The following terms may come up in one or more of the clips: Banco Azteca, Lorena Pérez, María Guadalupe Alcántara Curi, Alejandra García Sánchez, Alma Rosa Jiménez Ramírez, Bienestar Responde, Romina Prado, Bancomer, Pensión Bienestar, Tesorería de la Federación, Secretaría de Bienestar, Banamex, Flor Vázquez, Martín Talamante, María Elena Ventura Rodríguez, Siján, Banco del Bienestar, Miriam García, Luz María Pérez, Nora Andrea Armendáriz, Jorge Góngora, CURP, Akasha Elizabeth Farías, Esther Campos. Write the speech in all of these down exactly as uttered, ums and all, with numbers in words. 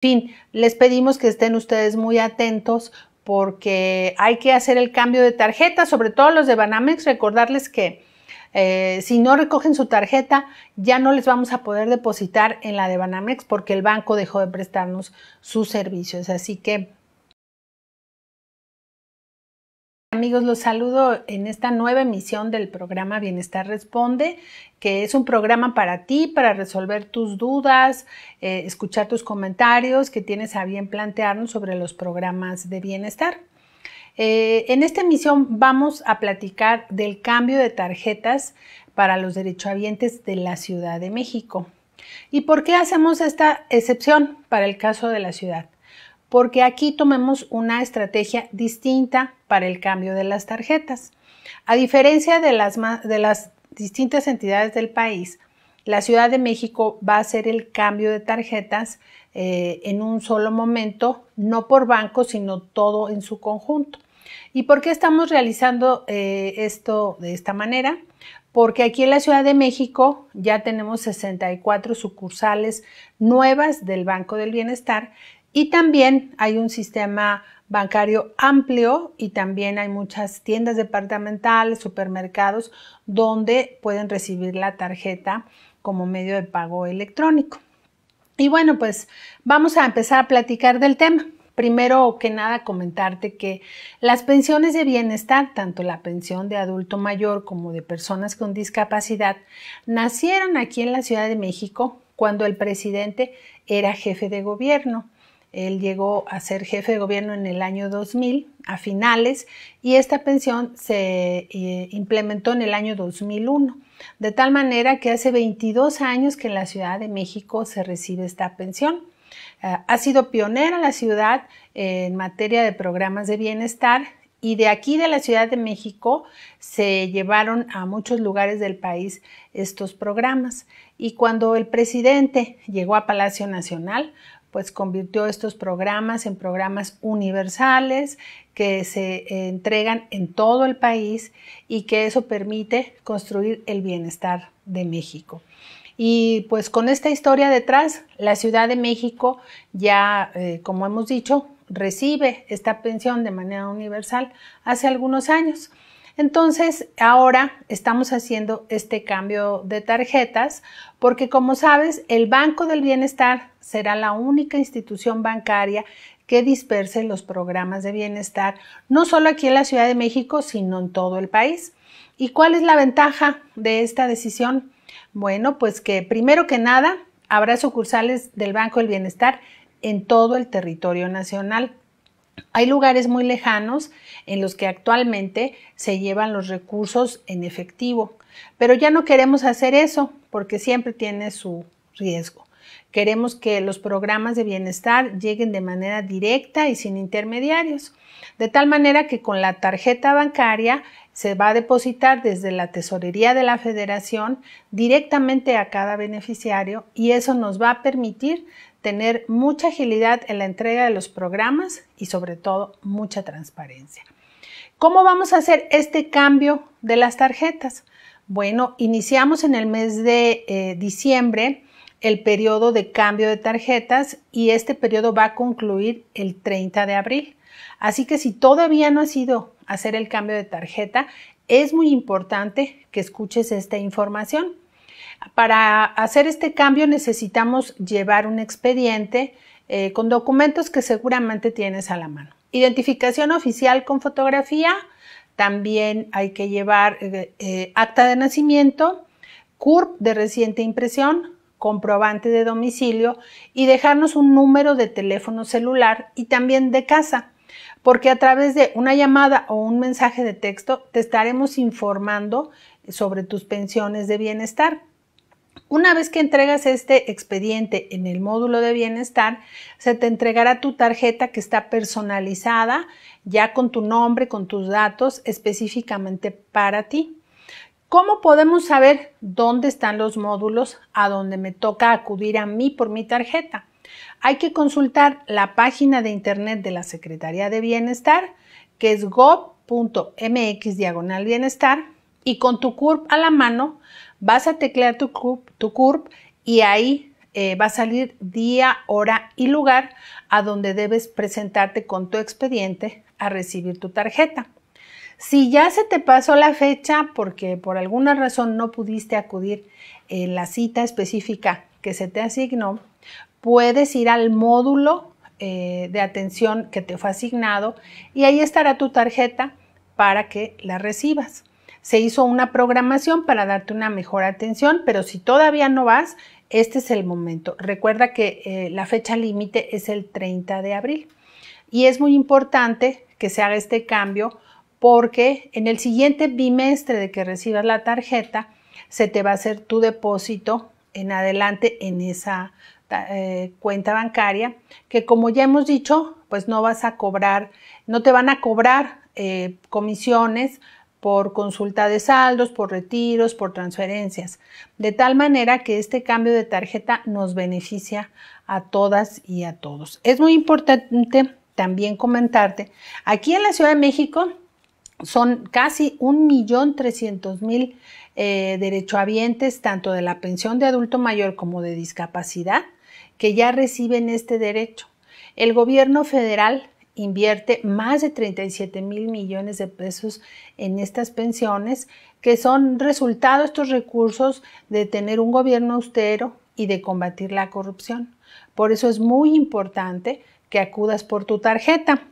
fin, les pedimos que estén ustedes muy atentos porque hay que hacer el cambio de tarjeta, sobre todo los de Banamex, recordarles que eh, si no recogen su tarjeta ya no les vamos a poder depositar en la de Banamex porque el banco dejó de prestarnos sus servicios. Así que amigos, los saludo en esta nueva emisión del programa Bienestar Responde, que es un programa para ti, para resolver tus dudas, eh, escuchar tus comentarios que tienes a bien plantearnos sobre los programas de bienestar. Eh, en esta emisión vamos a platicar del cambio de tarjetas para los derechohabientes de la Ciudad de México. ¿Y por qué hacemos esta excepción para el caso de la ciudad? Porque aquí tomemos una estrategia distinta para el cambio de las tarjetas. A diferencia de las, de las distintas entidades del país, la Ciudad de México va a hacer el cambio de tarjetas eh, en un solo momento, no por banco, sino todo en su conjunto. ¿Y por qué estamos realizando eh, esto de esta manera? Porque aquí en la Ciudad de México ya tenemos sesenta y cuatro sucursales nuevas del Banco del Bienestar, y también hay un sistema bancario amplio y también hay muchas tiendas departamentales, supermercados, donde pueden recibir la tarjeta como medio de pago electrónico. Y bueno, pues vamos a empezar a platicar del tema. Primero que nada, comentarte que las pensiones de bienestar, tanto la pensión de adulto mayor como de personas con discapacidad, nacieron aquí en la Ciudad de México cuando el presidente era jefe de gobierno. Él llegó a ser jefe de gobierno en el año dos mil, a finales, y esta pensión se eh, implementó en el año dos mil uno. De tal manera que hace veintidós años que en la Ciudad de México se recibe esta pensión. Eh, ha sido pionera la ciudad eh, en materia de programas de bienestar y de aquí de la Ciudad de México se llevaron a muchos lugares del país estos programas. Y cuando el presidente llegó a Palacio Nacional, pues convirtió estos programas en programas universales que se entregan en todo el país y que eso permite construir el bienestar de México. Y pues con esta historia detrás, la Ciudad de México ya, eh, como hemos dicho, recibe esta pensión de manera universal hace algunos años. Entonces, ahora estamos haciendo este cambio de tarjetas porque, como sabes, el Banco del Bienestar será la única institución bancaria que disperse los programas de bienestar, no solo aquí en la Ciudad de México, sino en todo el país. ¿Y cuál es la ventaja de esta decisión? Bueno, pues que primero que nada habrá sucursales del Banco del Bienestar en todo el territorio nacional. Hay lugares muy lejanos en los que actualmente se llevan los recursos en efectivo, pero ya no queremos hacer eso porque siempre tiene su riesgo. Queremos que los programas de bienestar lleguen de manera directa y sin intermediarios, de tal manera que con la tarjeta bancaria se va a depositar desde la Tesorería de la Federación directamente a cada beneficiario y eso nos va a permitir tener mucha agilidad en la entrega de los programas y sobre todo mucha transparencia. ¿Cómo vamos a hacer este cambio de las tarjetas? Bueno, iniciamos en el mes de eh, diciembre el periodo de cambio de tarjetas y este periodo va a concluir el treinta de abril. Así que si todavía no has ido a hacer el cambio de tarjeta, es muy importante que escuches esta información. Para hacer este cambio necesitamos llevar un expediente eh, con documentos que seguramente tienes a la mano. Identificación oficial con fotografía, también hay que llevar eh, eh, acta de nacimiento, C U R P de reciente impresión, comprobante de domicilio y dejarnos un número de teléfono celular y también de casa, porque a través de una llamada o un mensaje de texto te estaremos informando sobre tus pensiones de bienestar. Una vez que entregas este expediente en el módulo de bienestar, se te entregará tu tarjeta que está personalizada, ya con tu nombre, con tus datos, específicamente para ti. ¿Cómo podemos saber dónde están los módulos a donde me toca acudir a mí por mi tarjeta? Hay que consultar la página de internet de la Secretaría de Bienestar, que es gob punto mx diagonal bienestar, y con tu C U R P a la mano, vas a teclear tu C U R P, tu C U R P y ahí eh, va a salir día, hora y lugar a donde debes presentarte con tu expediente a recibir tu tarjeta. Si ya se te pasó la fecha porque por alguna razón no pudiste acudir en la cita específica que se te asignó, puedes ir al módulo eh, de atención que te fue asignado y ahí estará tu tarjeta para que la recibas. Se hizo una programación para darte una mejor atención, pero si todavía no vas, este es el momento. Recuerda que eh, la fecha límite es el treinta de abril y es muy importante que se haga este cambio porque en el siguiente bimestre de que recibas la tarjeta se te va a hacer tu depósito en adelante en esa eh, cuenta bancaria que, como ya hemos dicho, pues no vas a cobrar, no te van a cobrar eh, comisiones por consulta de saldos, por retiros, por transferencias, de tal manera que este cambio de tarjeta nos beneficia a todas y a todos. Es muy importante también comentarte, aquí en la Ciudad de México son casi un millón trescientos mil eh, derechohabientes, tanto de la pensión de adulto mayor como de discapacidad, que ya reciben este derecho. El gobierno federal invierte más de treinta y siete mil millones de pesos en estas pensiones, que son resultado estos recursos de tener un gobierno austero y de combatir la corrupción. Por eso es muy importante que acudas por tu tarjeta.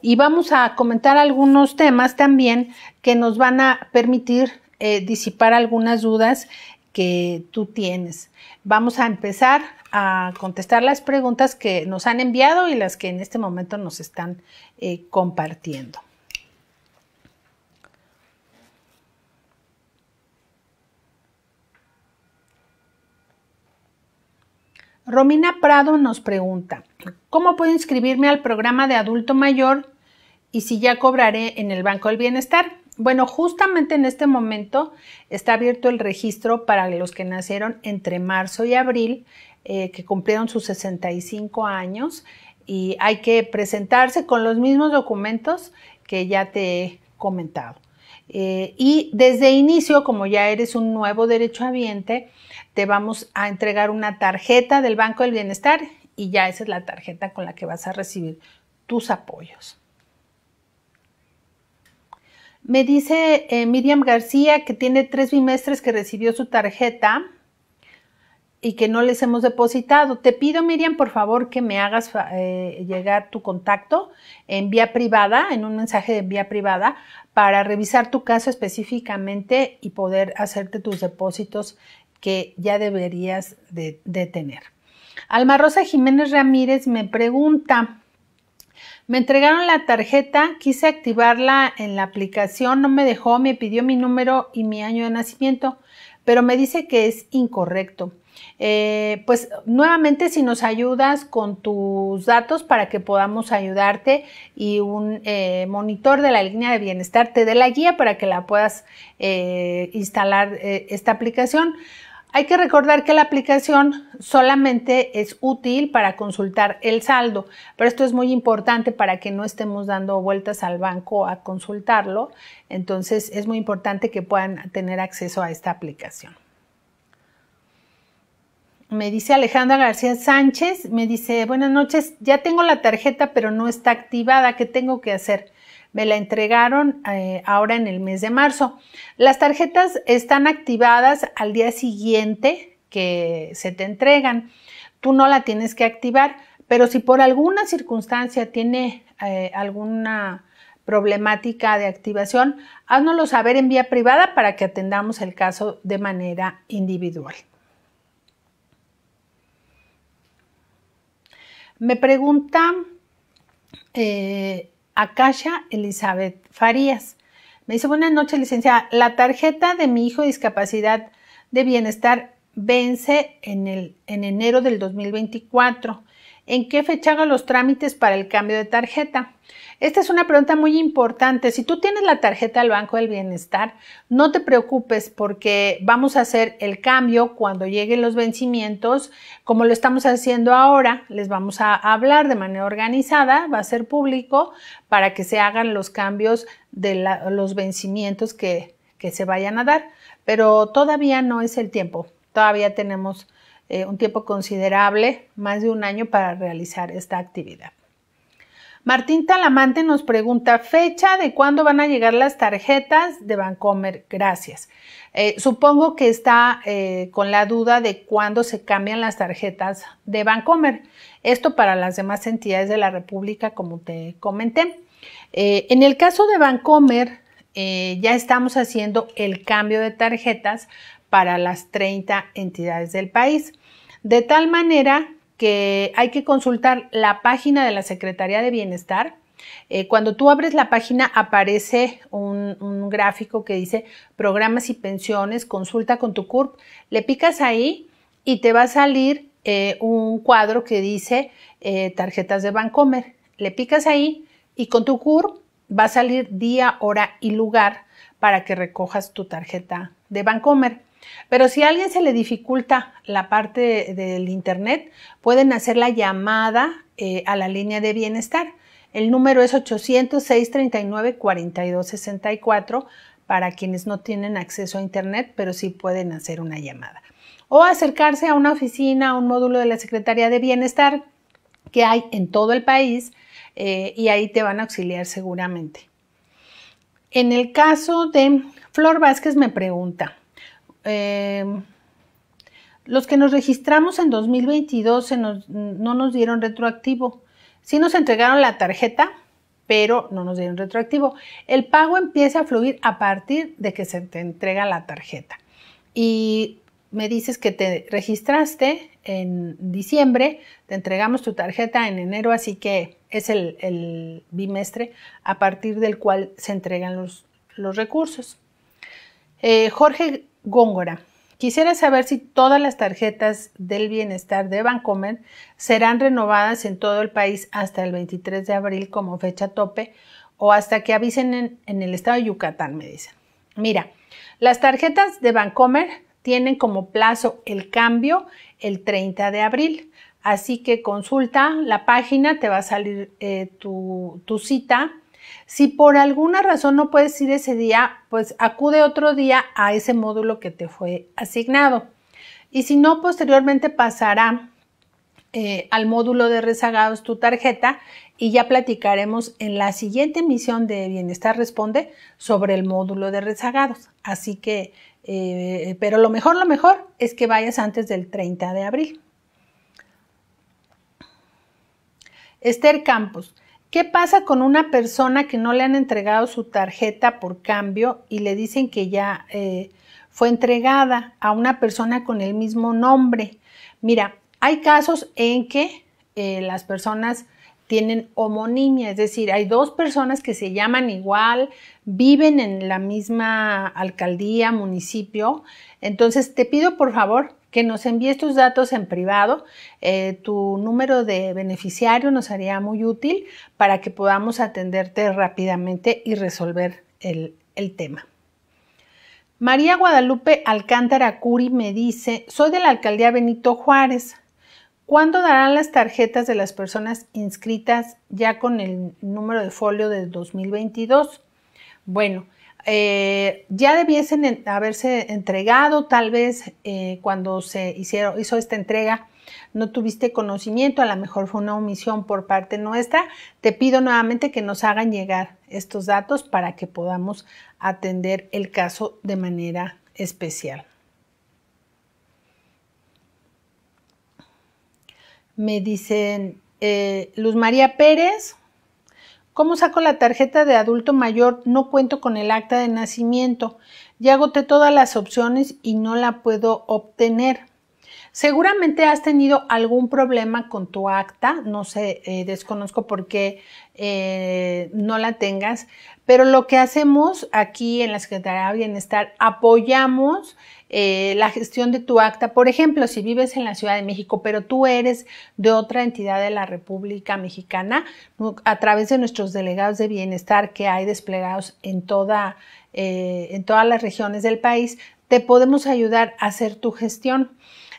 Y vamos a comentar algunos temas también que nos van a permitir eh, disipar algunas dudas que tú tienes. Vamos a empezar a contestar las preguntas que nos han enviado y las que en este momento nos están eh, compartiendo. Romina Prado nos pregunta, ¿cómo puedo inscribirme al programa de adulto mayor y si ya cobraré en el Banco del Bienestar? Bueno, justamente en este momento está abierto el registro para los que nacieron entre marzo y abril, eh, que cumplieron sus sesenta y cinco años, y hay que presentarse con los mismos documentos que ya te he comentado. Eh, y desde inicio, como ya eres un nuevo derechohabiente, te vamos a entregar una tarjeta del Banco del Bienestar y ya esa es la tarjeta con la que vas a recibir tus apoyos. Me dice eh, Miriam García que tiene tres bimestres que recibió su tarjeta y que no les hemos depositado. Te pido, Miriam, por favor, que me hagas eh, llegar tu contacto en vía privada, en un mensaje de vía privada, para revisar tu caso específicamente y poder hacerte tus depósitos que ya deberías de, de tener. Alma Rosa Jiménez Ramírez me pregunta, me entregaron la tarjeta, quise activarla en la aplicación, no me dejó, me pidió mi número y mi año de nacimiento, pero me dice que es incorrecto. Eh, pues nuevamente, si nos ayudas con tus datos para que podamos ayudarte y un eh, monitor de la línea de bienestar te dé la guía para que la puedas eh, instalar eh, esta aplicación. Hay que recordar que la aplicación solamente es útil para consultar el saldo, pero esto es muy importante para que no estemos dando vueltas al banco a consultarlo. Entonces es muy importante que puedan tener acceso a esta aplicación. Me dice Alejandra García Sánchez, me dice, buenas noches, ya tengo la tarjeta pero no está activada, ¿qué tengo que hacer? Me la entregaron eh, ahora en el mes de marzo. Las tarjetas están activadas al día siguiente que se te entregan. Tú no la tienes que activar, pero si por alguna circunstancia tiene eh, alguna problemática de activación, háznoslo saber en vía privada para que atendamos el caso de manera individual. Me pregunta... Eh, Akasha Elizabeth Farías. Me dice, buenas noches, licenciada. La tarjeta de mi hijo de discapacidad de bienestar vence en, el, en enero del dos mil veinticuatro. ¿En qué fecha hago los trámites para el cambio de tarjeta? Esta es una pregunta muy importante. Si tú tienes la tarjeta del Banco del Bienestar, no te preocupes porque vamos a hacer el cambio cuando lleguen los vencimientos. Como lo estamos haciendo ahora, les vamos a hablar de manera organizada, va a ser público para que se hagan los cambios de la, los vencimientos que, que se vayan a dar. Pero todavía no es el tiempo, todavía tenemos eh, un tiempo considerable, más de un año, para realizar esta actividad. Martín Talamante nos pregunta, fecha de cuándo van a llegar las tarjetas de Bancomer. Gracias. Eh, supongo que está eh, con la duda de cuándo se cambian las tarjetas de Bancomer. Esto para las demás entidades de la República, como te comenté. Eh, en el caso de Bancomer, eh, ya estamos haciendo el cambio de tarjetas para las treinta entidades del país. De tal manera que hay que consultar la página de la Secretaría de Bienestar. Eh, cuando tú abres la página aparece un, un gráfico que dice programas y pensiones, consulta con tu CURP. Le picas ahí y te va a salir eh, un cuadro que dice eh, tarjetas de Bancomer. Le picas ahí y con tu CURP va a salir día, hora y lugar para que recojas tu tarjeta de Bancomer. Pero si a alguien se le dificulta la parte del internet, pueden hacer la llamada eh, a la línea de bienestar. El número es ochocientos, seiscientos treinta y nueve, cuarenta y dos sesenta y cuatro para quienes no tienen acceso a internet, pero sí pueden hacer una llamada. O acercarse a una oficina, a un módulo de la Secretaría de Bienestar que hay en todo el país eh, y ahí te van a auxiliar seguramente. En el caso de Flor Vázquez me pregunta, Eh, los que nos registramos en dos mil veintidós se nos, no nos dieron retroactivo. Sí nos entregaron la tarjeta, pero no nos dieron retroactivo. El pago empieza a fluir a partir de que se te entrega la tarjeta. Y me dices que te registraste en diciembre, te entregamos tu tarjeta en enero, así que es el, el bimestre a partir del cual se entregan los, los recursos. Eh, Jorge Góngora, quisiera saber si todas las tarjetas del bienestar de Bancomer serán renovadas en todo el país hasta el veintitrés de abril como fecha tope o hasta que avisen en, en el estado de Yucatán, me dicen. Mira, las tarjetas de Bancomer tienen como plazo el cambio el treinta de abril, así que consulta la página, te va a salir eh, tu, tu cita. Si por alguna razón no puedes ir ese día, pues acude otro día a ese módulo que te fue asignado. Y si no, posteriormente pasará eh, al módulo de rezagados tu tarjeta y ya platicaremos en la siguiente emisión de Bienestar Responde sobre el módulo de rezagados. Así que, eh, pero lo mejor, lo mejor es que vayas antes del treinta de abril. Esther Campos. ¿Qué pasa con una persona que no le han entregado su tarjeta por cambio y le dicen que ya eh, fue entregada a una persona con el mismo nombre? Mira, hay casos en que eh, las personas tienen homonimia, es decir, hay dos personas que se llaman igual, viven en la misma alcaldía, municipio. Entonces te pido por favor que nos envíes tus datos en privado, eh, tu número de beneficiario nos haría muy útil para que podamos atenderte rápidamente y resolver el, el tema. María Guadalupe Alcántara Curi me dice, soy de la alcaldía Benito Juárez, ¿cuándo darán las tarjetas de las personas inscritas ya con el número de folio de dos mil veintidós? Bueno, Eh, ya debiesen en, haberse entregado, tal vez eh, cuando se hicieron, hizo esta entrega no tuviste conocimiento, a lo mejor fue una omisión por parte nuestra. Te pido nuevamente que nos hagan llegar estos datos para que podamos atender el caso de manera especial. Me dicen eh, Luz María Pérez, ¿cómo saco la tarjeta de adulto mayor? No cuento con el acta de nacimiento. Ya agoté todas las opciones y no la puedo obtener. Seguramente has tenido algún problema con tu acta. No sé, eh, desconozco por qué eh, no la tengas. Pero lo que hacemos aquí en la Secretaría de Bienestar, apoyamos eh, la gestión de tu acta. Por ejemplo, si vives en la Ciudad de México, pero tú eres de otra entidad de la República Mexicana, a través de nuestros delegados de bienestar que hay desplegados en, toda, eh, en todas las regiones del país, te podemos ayudar a hacer tu gestión.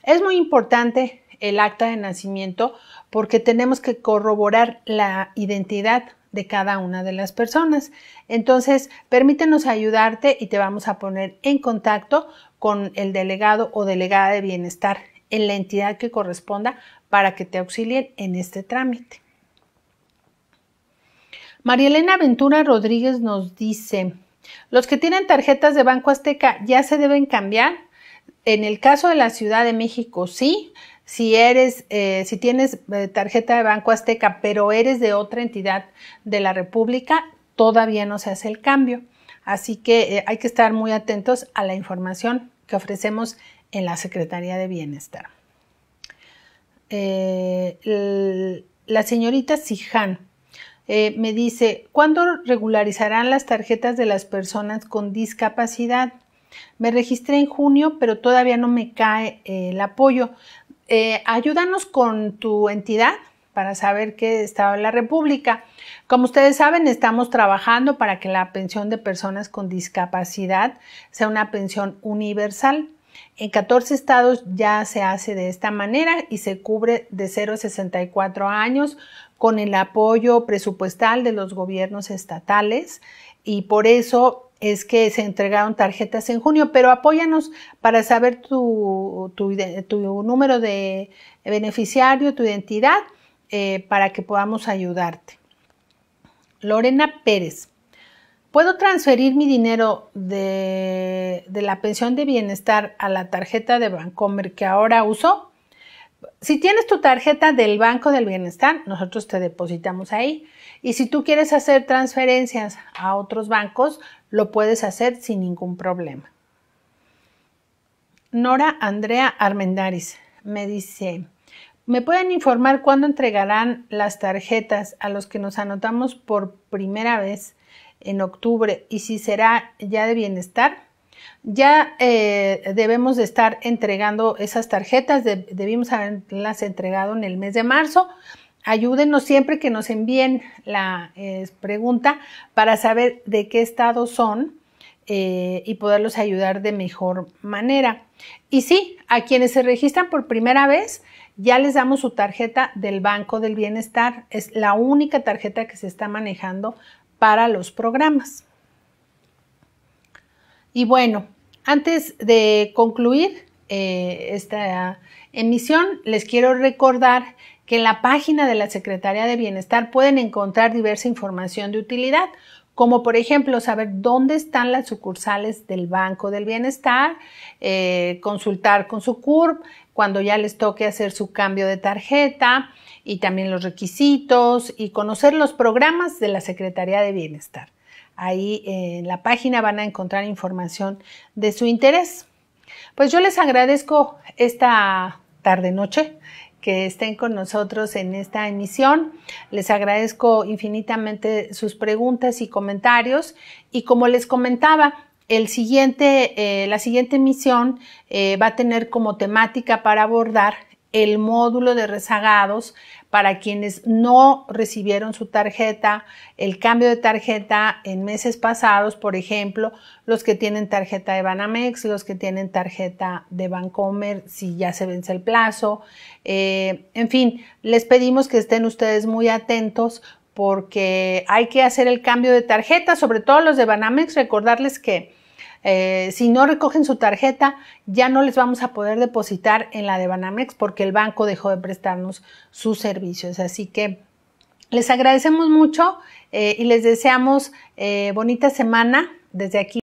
Es muy importante el acta de nacimiento porque tenemos que corroborar la identidad de cada una de las personas. Entonces, permítenos ayudarte y te vamos a poner en contacto con el delegado o delegada de bienestar en la entidad que corresponda para que te auxilien en este trámite. María Elena Ventura Rodríguez nos dice, los que tienen tarjetas de Banco Azteca ya se deben cambiar. En el caso de la Ciudad de México, sí. Si eres, eh, si tienes tarjeta de Banco Azteca, pero eres de otra entidad de la República, todavía no se hace el cambio. Así que eh, hay que estar muy atentos a la información que ofrecemos en la Secretaría de Bienestar. Eh, el, la señorita Siján eh, me dice, ¿cuándo regularizarán las tarjetas de las personas con discapacidad? Me registré en junio, pero todavía no me cae eh, el apoyo. Eh, ayúdanos con tu entidad para saber qué estado de la República. Como ustedes saben, estamos trabajando para que la pensión de personas con discapacidad sea una pensión universal. En catorce estados ya se hace de esta manera y se cubre de cero a sesenta y cuatro años con el apoyo presupuestal de los gobiernos estatales, y por eso es que se entregaron tarjetas en junio, pero apóyanos para saber tu, tu, tu número de beneficiario, tu identidad, eh, para que podamos ayudarte. Lorena Pérez, ¿puedo transferir mi dinero de, de la pensión de bienestar a la tarjeta de Bancomer que ahora uso? Si tienes tu tarjeta del Banco del Bienestar, nosotros te depositamos ahí. Y si tú quieres hacer transferencias a otros bancos, lo puedes hacer sin ningún problema. Nora Andrea Armendáriz me dice, ¿me pueden informar cuándo entregarán las tarjetas a los que nos anotamos por primera vez en octubre y si será ya de bienestar? Ya eh, debemos de estar entregando esas tarjetas, de, debimos haberlas entregado en el mes de marzo. Ayúdenos siempre que nos envíen la eh, pregunta para saber de qué estado son eh, y poderlos ayudar de mejor manera. Y sí, a quienes se registran por primera vez, ya les damos su tarjeta del Banco del Bienestar. Es la única tarjeta que se está manejando para los programas. Y bueno, antes de concluir eh, esta emisión, les quiero recordar que en la página de la Secretaría de Bienestar pueden encontrar diversa información de utilidad, como por ejemplo saber dónde están las sucursales del Banco del Bienestar, eh, consultar con su CURP cuando ya les toque hacer su cambio de tarjeta, y también los requisitos y conocer los programas de la Secretaría de Bienestar. Ahí en la página van a encontrar información de su interés. Pues yo les agradezco esta tarde-noche que estén con nosotros en esta emisión. Les agradezco infinitamente sus preguntas y comentarios. Y como les comentaba, el siguiente, eh, la siguiente emisión eh, va a tener como temática para abordar el módulo de rezagados para quienes no recibieron su tarjeta, el cambio de tarjeta en meses pasados, por ejemplo, los que tienen tarjeta de Banamex, los que tienen tarjeta de Bancomer, si ya se vence el plazo. Eh, en fin, les pedimos que estén ustedes muy atentos porque hay que hacer el cambio de tarjeta, sobre todo los de Banamex, recordarles que Eh, si no recogen su tarjeta, ya no les vamos a poder depositar en la de Banamex porque el banco dejó de prestarnos sus servicios. Así que les agradecemos mucho eh, y les deseamos eh, bonita semana desde aquí.